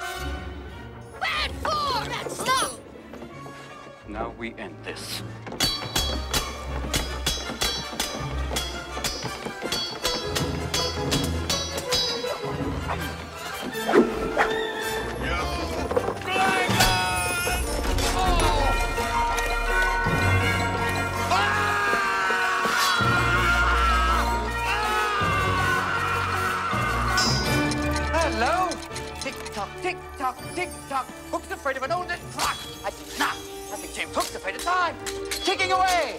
Bad form! Stop! Now we end this. Tick-tock. Hook's afraid of an old clock. I did not. I think James Hook's afraid of time. Ticking away.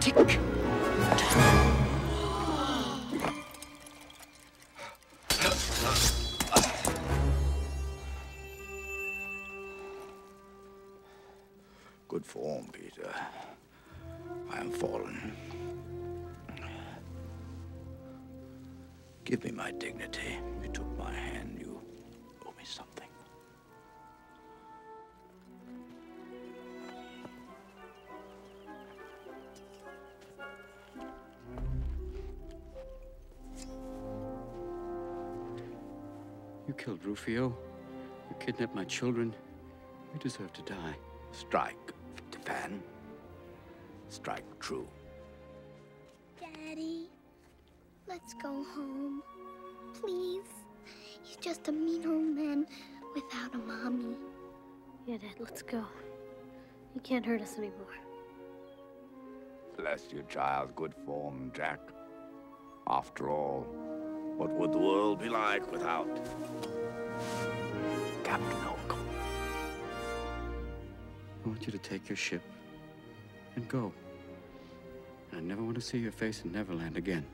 Tick. Good form, Peter. I am fallen. Give me my dignity. You took my hand. You owe me something. You killed Rufio. You kidnapped my children. You deserve to die. Strike, Peter Pan. Strike true. Daddy, let's go home, please. He's just a mean old man without a mommy. Yeah, Dad, let's go. You can't hurt us anymore. Bless your child's good form, Jack. After all, what would the world be like without Captain Hook? I want you to take your ship and go. I never want to see your face in Neverland again.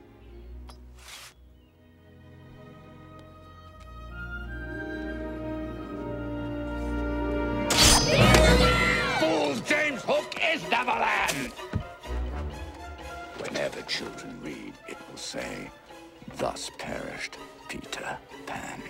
Fool's James Hook is Neverland! Whenever children read, it will say, "Thus perished Peter Pan."